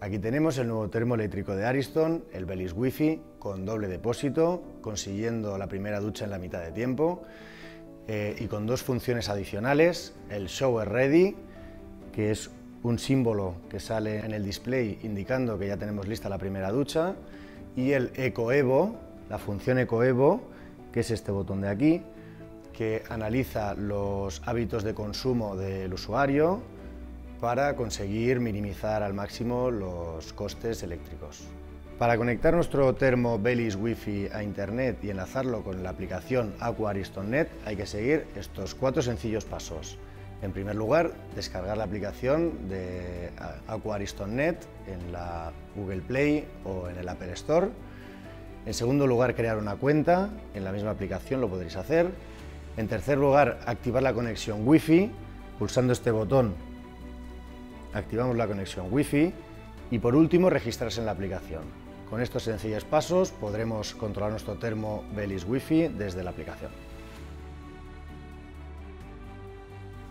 Aquí tenemos el nuevo termo eléctrico de Ariston, el Velis Wifi, con doble depósito, consiguiendo la primera ducha en la mitad de tiempo y con dos funciones adicionales, el Shower Ready, que es un símbolo que sale en el display indicando que ya tenemos lista la primera ducha, y el EcoEvo, la función EcoEvo, que es este botón de aquí, que analiza los hábitos de consumo del usuario para conseguir minimizar al máximo los costes eléctricos. Para conectar nuestro termo Velis Wifi a internet y enlazarlo con la aplicación Aqua Ariston Net hay que seguir estos cuatro sencillos pasos. En primer lugar, descargar la aplicación de Aqua Ariston Net en la Google Play o en el Apple Store. En segundo lugar, crear una cuenta, en la misma aplicación lo podréis hacer. En tercer lugar, activar la conexión Wi-Fi, pulsando este botón activamos la conexión Wi-Fi y por último registrarse en la aplicación. Con estos sencillos pasos podremos controlar nuestro termo Velis Wifi desde la aplicación.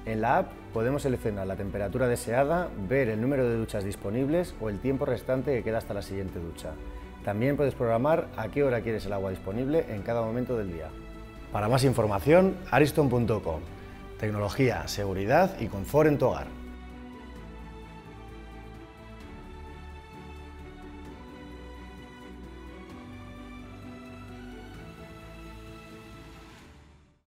En la app podemos seleccionar la temperatura deseada, ver el número de duchas disponibles o el tiempo restante que queda hasta la siguiente ducha. También puedes programar a qué hora quieres el agua disponible en cada momento del día. Para más información, ariston.com. Tecnología, seguridad y confort en tu hogar.